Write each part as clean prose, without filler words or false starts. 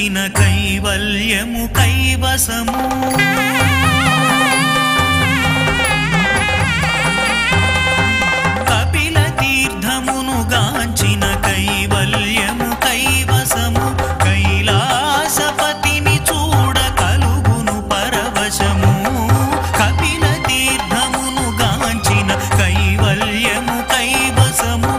వచ్చిన కైవల్యము కైవసము కపిల తీర్థమును గాంచిన కైవల్యము కైవసము కైలాసపతిని చూడ కలుగును పరవశము కపిల తీర్థమును గాంచిన కైవల్యము కైవసము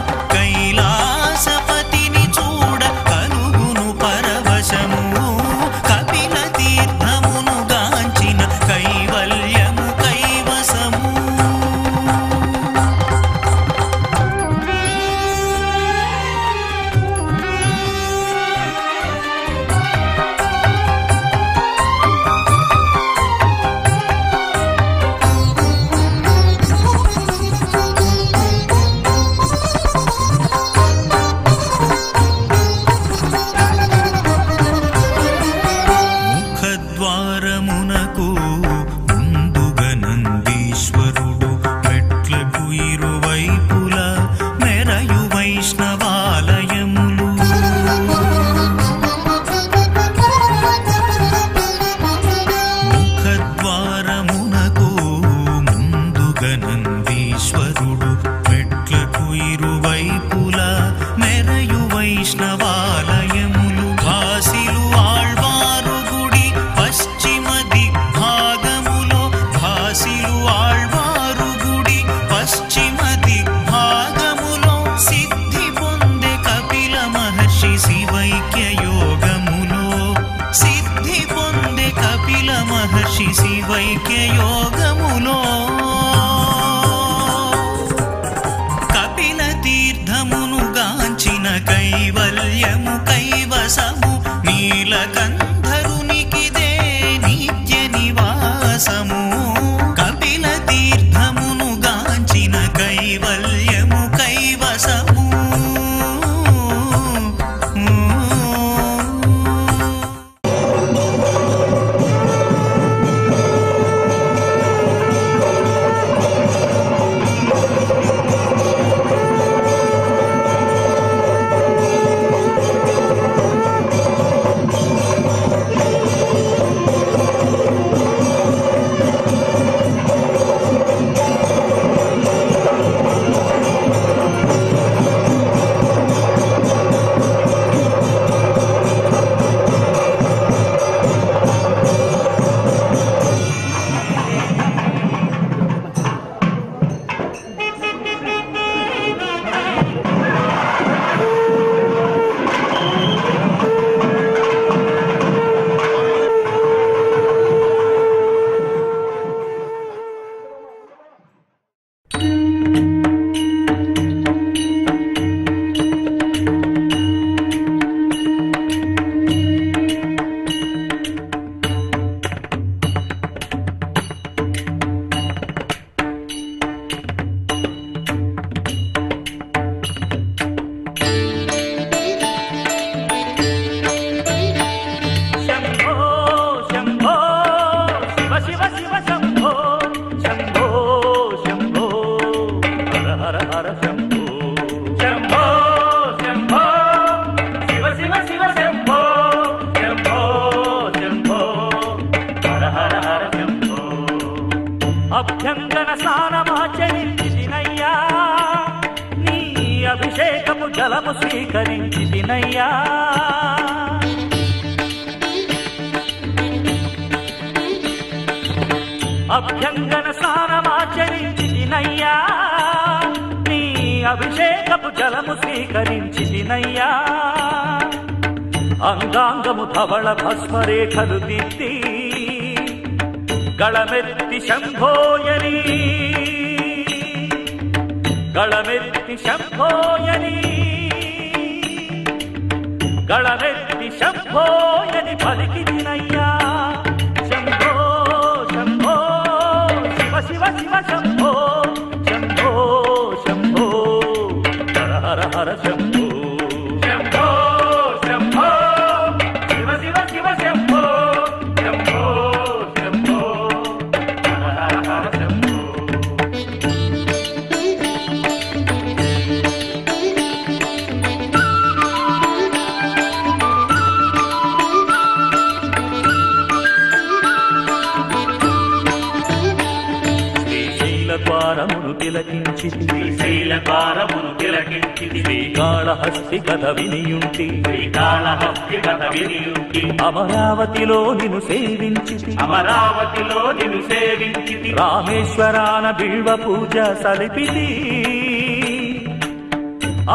శ్రీకాళహస్తికారమును తిలకించి శ్రీకాళహస్తికారమును తిలకించి శ్రీకాళహస్తి కథ వినియుంటి శ్రీకాళహస్తి కథ వినియుంటి అమరావతిలో నిను సేవించి అమరావతిలో నిను సేవించి రామేశ్వరాన బిల్వ పూజ సలిపితి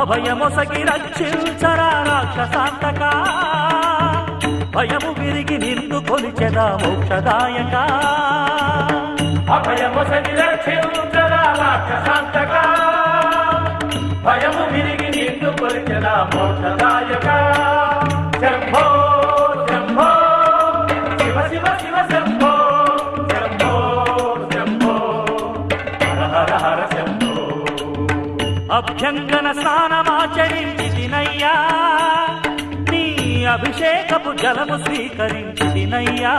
అభయమొసగి రక్షించరా రాక్షసాంతకా భయము విరిగి నిన్ను కొలిచెదా మోక్షదాయక అభయమొసగి రక్షించరా రాక్షసాంతకా భయము విరిగి నిన్ను కొలిచెదా మోక్షదాయక శంభో శంభో శివ శివ శివ శంభో శంభో శంభో హర హర హర శంభో అభ్యంగన స్నానమాచరించి తినయ్యా అభిషేకపు జలము స్వీకరించినయ్యా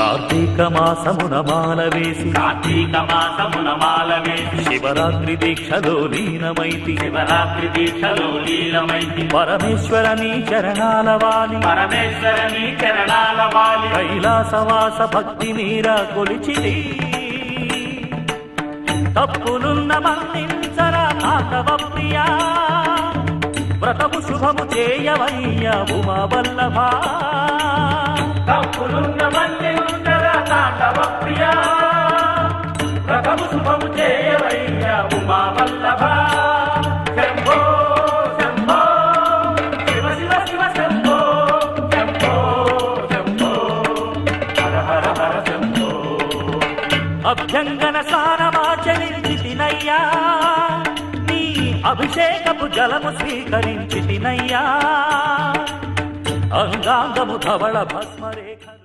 కార్తీకమాసమున మాల వేసి కార్తీకమాసమున మాల వేసి శివరాత్రి దీక్షలో లీనమైతి శివరాత్రి దీక్షలో లీనమైతి పరమేశ్వరని చరణాల వాలి పరమేశ్వరని చరణాల వాలి కైలాసవాస భక్తి నీరా కొలిచిది తప్పులున్న మన్నించరా మాధవ ప్రియా వ్రతము శుభము చేయవయ్యా ఉమా వల్లభా తప్పులున్న మన్నించరా ప్రియా రథము శుభము చేయవయ్యా ఉమా వల్లభ శంభో శంభో శివ శివ శివ శంభో శంభో శంభో హర హర హర శంభో అభ్యంగన స్నానమాచరించి తినయ్యా నీ అభిషేకపు జలము స్వీకరించి తినయ్యా అంగాంగము ధవళ భస్మరేఖలు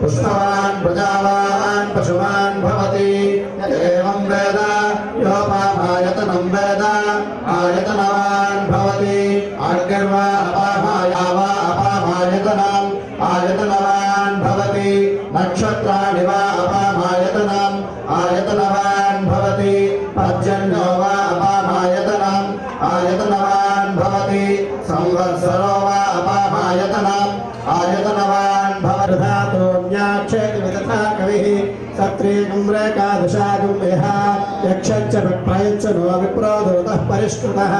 पुष्पवान् प्रजावान् पशुवान् भवति एवं वेद यो पापायतनं वेद आयतनवान् भवति आर्गर्वा अपामाया वा अपामायतनं आयतनवान् भवति नक्षत्राणि वा अपामायतनं आयतनवान् भवति पर्जन्यो वा अपामायतनं आयतनवान् भवति संवत्सरो वा अपामायतनं आयतनवान् भवति धातो न्याक्षेति विदथा कविः सत्रेन्द्रे कादशागुमेह यक्षच्च विप्रायच्च नो विप्रोधोतः परिष्कृतः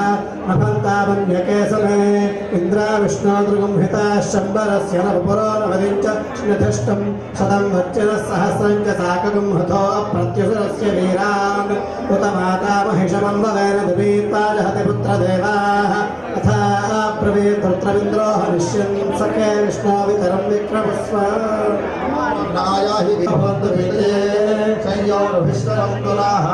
नभन्तावन्यकेसने इन्द्रा विष्णोदृगुम्हिता शम्बरस्य नपुरो नवदिञ्च स्निधष्टं सदं वच्चनः सहस्रञ्च साकगुं हतो अप्रत्युसुरस्य वीरान् उत माता महिषमन्वलेन दुबीता जहति पुत्रदेवाः अथा ब्रवीत् रुद्रविन्द्रो हरिष्यन् सखे विष्णो वितरं विक्रमस्व नायाहि भवन्तु विदे संयोरभिष्टरं तुलाः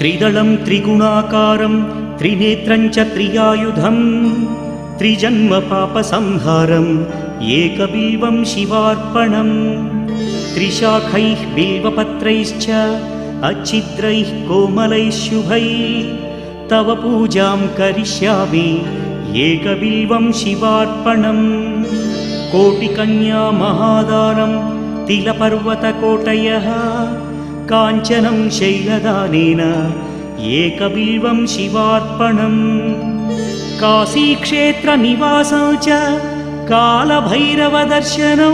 त्रिदलं त्रिगुणाकारं त्रिनेत्रं च त्रियायुधं त्रिजन्म पापसंहारं एकबीवं शिवार्पणं त्रिशाखैः बिल्वपत्रैश्च अच्छिद्रैः कोमलैः शुभैः तव पूजां करिष्यामि एकबीवं शिवार्पणं कोटिकन्या महादानं तिलपर्वतकोटयः काञ्चनं शैलदानेन एकबिल्वं शिवार्पणं काशीक्षेत्रनिवासौ च कालभैरवदर्शनौ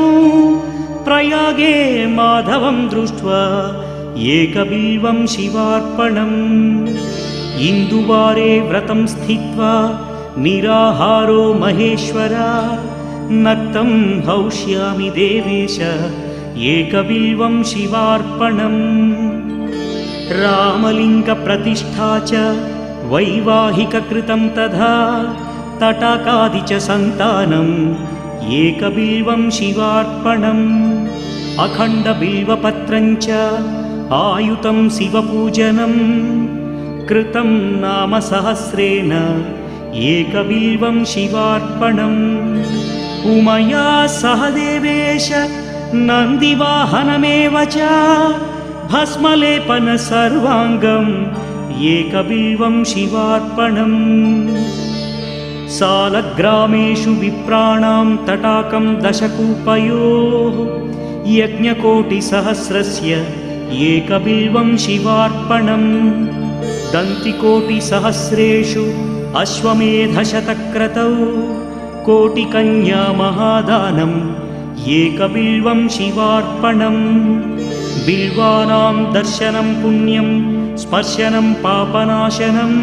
प्रयागे माधवं दृष्ट्वा एकबिल्वं शिवार्पणम् इन्दुवारे व्रतं स्थित्वा निराहारो महेश्वरा नक्तं हौष्यामि देवेश एकबिल्वं शिवार्पणम् रामलिङ्गप्रतिष्ठा च वैवाहिककृतं तथा तटाकादि च सन्तानम् एकबिल्वं शिवार्पणम् अखण्डबिल्वपत्रं च आयुतं शिवपूजनं कृतं नाम सहस्रेण एकबिल्वं शिवार्पणम् उमया सह देवेश नंदिवाहनमेव च भस्मलेपन सर्वांगं एकबिल्वं शिवार्पणं सालग्रामेषु विप्राणां तटाकं दशकूपयोः यज्ञकोटिसहस्रस्य एकबिल्वं शिवार्पणं दन्तिकोटिसहस्रेषु अश्वमेधशतक्रतौ कोटिकन्या महादानं एकबिल्वं शिवार्पणं बिल्वानां दर्शनं पुण्यं स्पर्शनं पापनाशनम्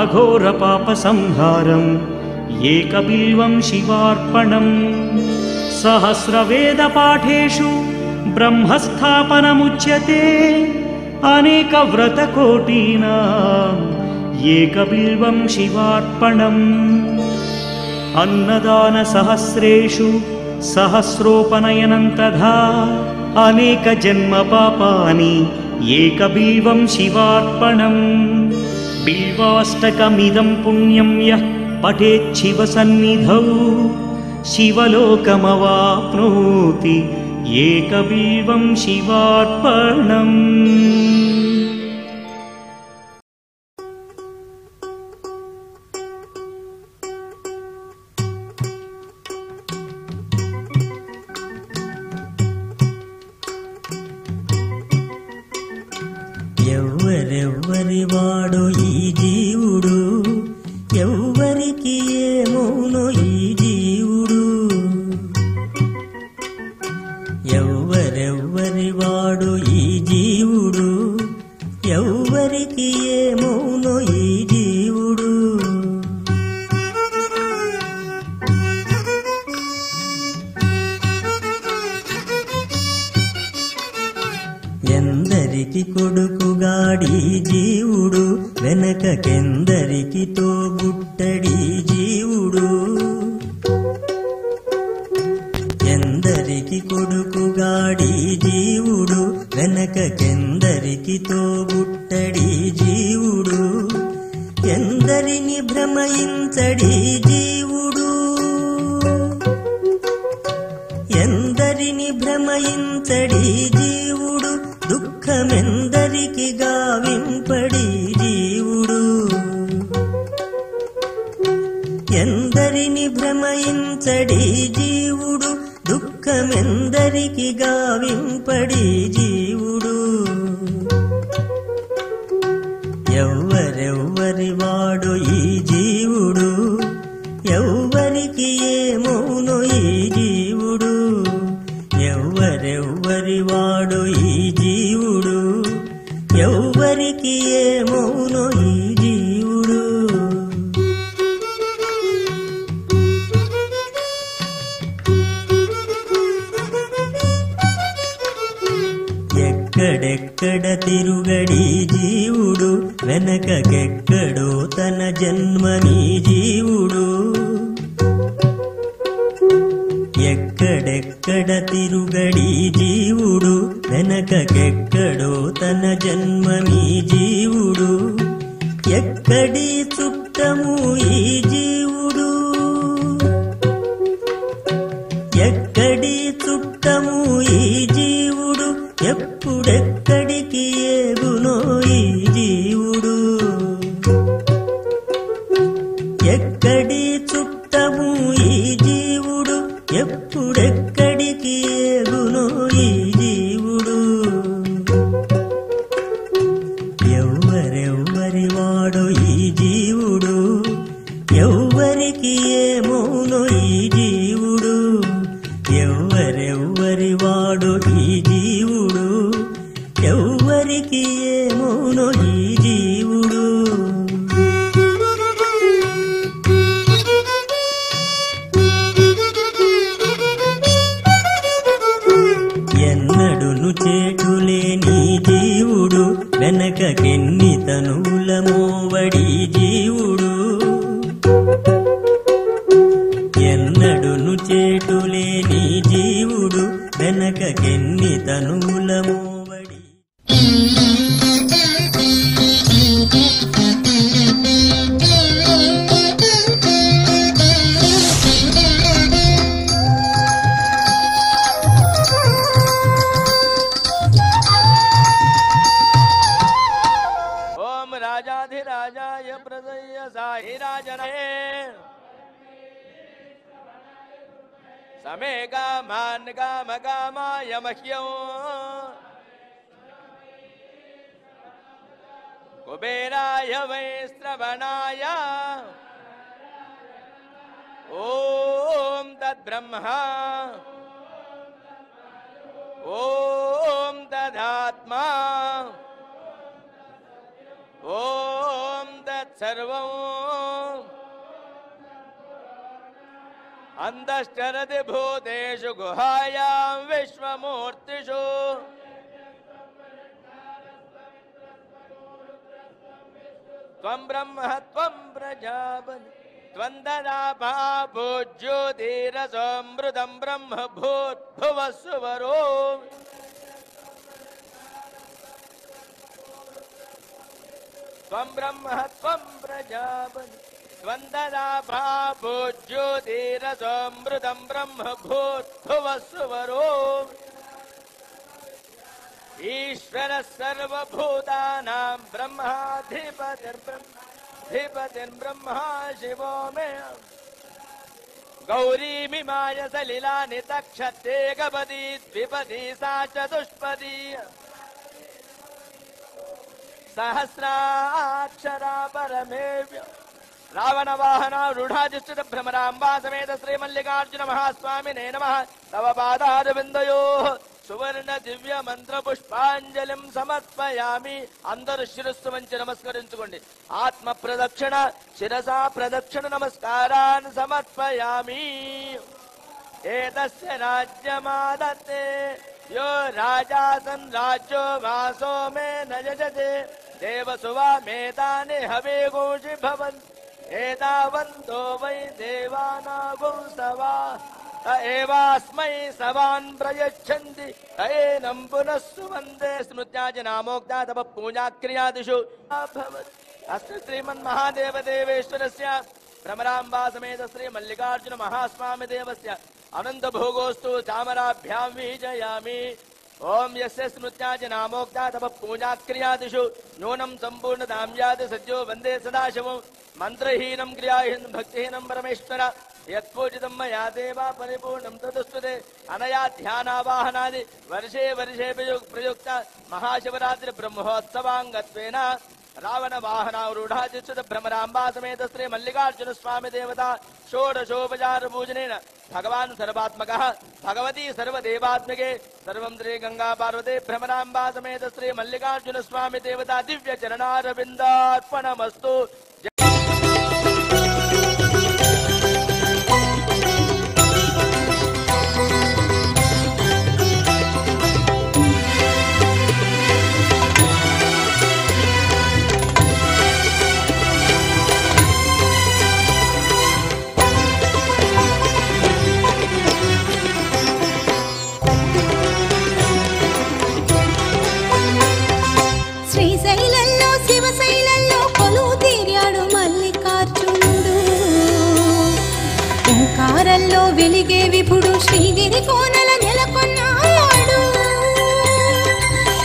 अघोर पापसंहारं एकबिल्वं शिवार्पणं सहस्रवेदपाठेषु ब्रह्मस्थापनमुच्यते अनेकव्रतकोटीनाम् एकबिल्वं शिवार्पणम् अन्नदानसहस्रेषु सहस्रोपनयनं तथा अनेकजन्मपापानि एकबिल्वं शिवार्पणम् बिल्वाष्टकमिदं पुण्यं यः पठेत् शिवसन्निधौ शिवलोकमवाप्नोति एकबिल्वं शिवार्पणम्। जाहिरा जन समे गा मान गा मगा माया मह्यो कुबेराय वै श्रवणाय ओम तद्ब्रह्मा ओम तदात्मा ओम तत्सर्वम् अंधश्चरति भूतेषु गुहायां विश्वमूर्तिषु त्वं ब्रह्म त्वं प्रजापति त्वं तदापा भूज्योतिरसमृतं ब्रह्म भूद्भुवः स्वरो त्वं ब्रह्म त्वं प्रजापति वंदनाभा भूज्योतिरसमृतं ब्रह्म भूद्भुवः स्वरो ईश्वरः सर्वभूतानां ब्रह्माधिपतिर्ब्रह्मा शिवो मे गौरीमिमाय सलिला नितक्षते गपदी द्विपदी सा चतुष्पदी सहस्राक्षरा परमेव्य रावण वाहना रूढ़ाधिष्ठित भ्रमरांबा समेत श्री मल्लिकार्जुन महास्वामी ने नमः तव पादारविन्दयोः सुवर्ण दिव्य मंत्र पुष्पांजलिं समर्पयामि अंदर शिरस्सु वंचि नमस्करिंचुकोंडि आत्म प्रदक्षिण शिरसा प्रदक्षिण नमस्कारान् समर्पयामि एतस्य राज्यमादत्ते यो राजा सन् राज्यो वासो मे न यजते देवसुवामेतानि हवेगोषि भवन्ति एतावन्तो वै देवानागुंसवा त एवास्मै सवान् प्रयच्छन्ति त एनं पुनः सुवन्दे स्मृत्याजनामोक्ता तप पूजाक्रियादिषु भवति अस्तु श्रीमन्महादेवदेवेश्वरस्य भ्रमराम्बा समेत श्री मल्लिकार्जुन महास्वामिदेवस्य अनन्तभोगोऽस्तु चामराभ्यां विजयामि ओम यस्य स्मृत्याजनामोक्ता तप पूजाक्रियादिषु नूनं सम्पूर्णधाम्यात् सद्यो वन्दे सदाशिवम् मंत्रहीनं क्रियाहीनं भक्तिहीनं परमेश्वर यत्पूजितं मया देवा परिपूर्णं तदस्तुते अनया ध्यानावाहनादि वर्षे वर्षे प्रयुक्त महाशिवरात्रि ब्रह्मोत्सवांगत्वेन रावण वाहनारूढ़ाधिष्ठित भ्रमरांबा समेत श्री मल्लिकार्जुन स्वामी देवता षोडशोपचार पूजनेन भगवान् सर्वात्मकः भगवती सर्वदेवात्मिके सर्वं श्री गंगा पार्वते भ्रमरांबा समेत श्री मल्लिकार्जुन स्वामी देवता दिव्य चरणारविंदार्पणमस्तु। శ్రీగిరి కోనల నెలకొన్నాడు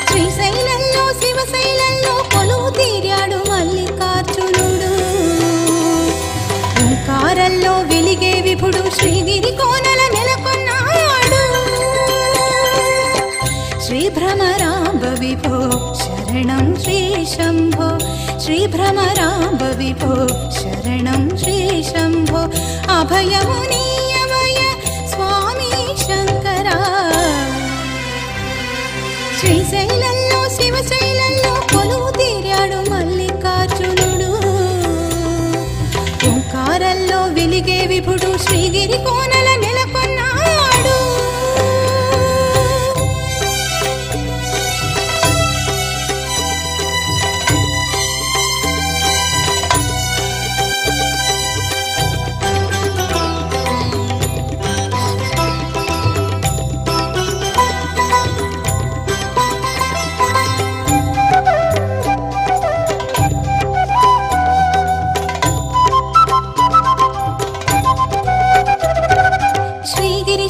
శ్రీశైలంలో శివశైలంలో కొలువు తీరాడు మల్లికార్జునుడు ఓంకారంలో వెలిగే విభుడు శ్రీగిరి కోనల నెలకొన్నాడు శ్రీ భ్రమరాంబ విభో శరణం శ్రీ శంభో శ్రీ భ్రమరాంబ విభో శరణం శ్రీ శంభో అభయముని శ్రీశైలంలో శివశైలంలో కొలువు తీరాడు మల్లికార్జునుడు ఓంకారంలో వెలిగే విభుడు శ్రీగిరి కోనల నెలకొన్నాడు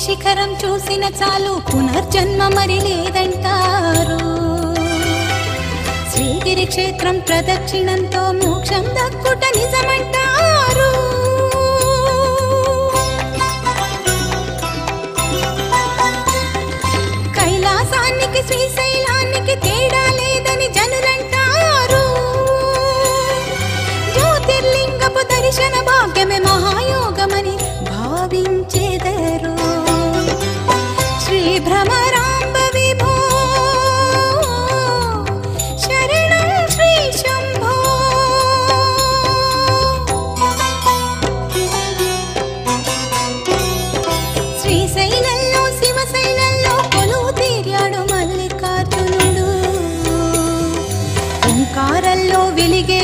శిఖరం చూసిన చాలు పునర్జన్మ మరి లేదంటారు శ్రీగిరి क्षेत्रं प्रदक्षिणंतो मोक्षं दक्कुट निजमंटारू। कैलासानिकि श्रीशैलानिकि तेड़ा लेदनि जनुलंटारू। ज्योतिर्लिंगपु दर्शन भाग्यमे महायोगमनि भाविंचेदरू। श्री भ्रमरांब विभो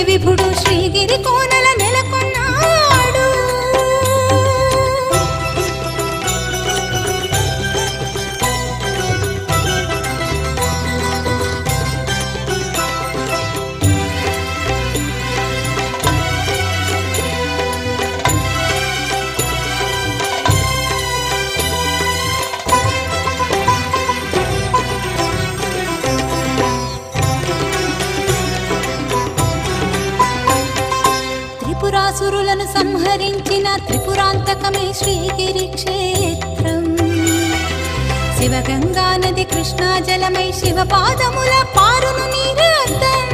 విభుడు శ్రీగిరి కోనల నెలకొన్నాడు। సురులను సంహరించిన త్రిపురాంతకమే శ్రీగిరి క్షేత్రం। శివగంగా నది కృష్ణా జలమై శివ పాదముల పారును నిరంతరం।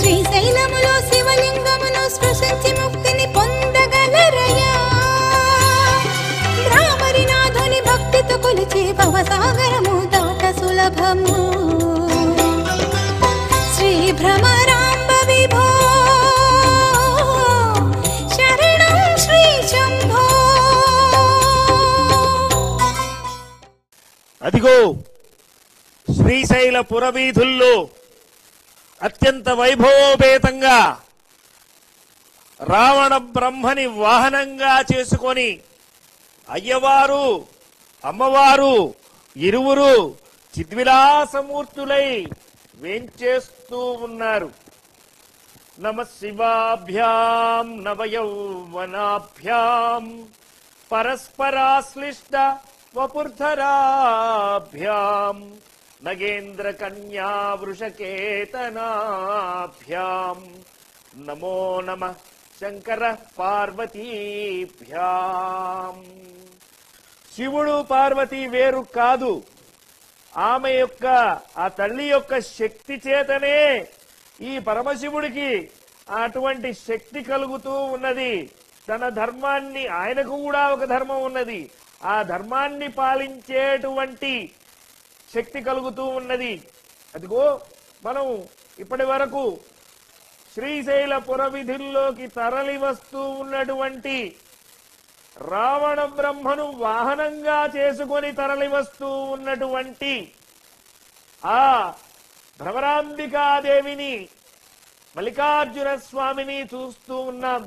శ్రీశైలములో శివలింగమును స్పృశించి ముక్తిని పొందగలరయా। భ్రామరినాథుని భక్తితో కొలిచే భవసాగరము దాట సులభము। भ्रमरांब विभो शरणं श्री शंभो। అదిగో శ్రీశైల పురవీధుల్లో అత్యంత వైభవోపేతంగా రావణ బ్రహ్మని వాహనంగా చేసుకొని అయ్యవారు అమ్మవారు ఇరువురు చిద్విలాసమూర్తులై వెంచేస్తూ ఉన్నారు। నమశివాభ్యాం నవయౌవనాభ్యాం పరస్పరాశ్లిష్ట వపుర్ధరాభ్యాం నగేంద్ర కన్యా వృషకేతనాభ్యాం నమో నమః శంకర పార్వతీభ్యాం। శివుడు పార్వతి వేరు కాదు, ఆమె యొక్క ఆ తల్లి యొక్క శక్తి చేతనే ఈ పరమశివుడికి అటువంటి శక్తి కలుగుతూ ఉన్నది। తన ధర్మాన్ని, ఆయనకు కూడా ఒక ధర్మం ఉన్నది, ఆ ధర్మాన్ని పాలించేటువంటి శక్తి కలుగుతూ ఉన్నది। అదిగో మనం ఇప్పటి వరకు శ్రీశైల పురవిధుల్లోకి తరలి వస్తూ ఉన్నటువంటి రావణ బ్రహ్మను వాహనంగా చేసుకొని తరలి వస్తూ ఉన్నటువంటి ఆ భ్రమరాంబికాదేవిని మల్లికార్జున స్వామిని చూస్తూ ఉన్నాం।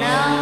No.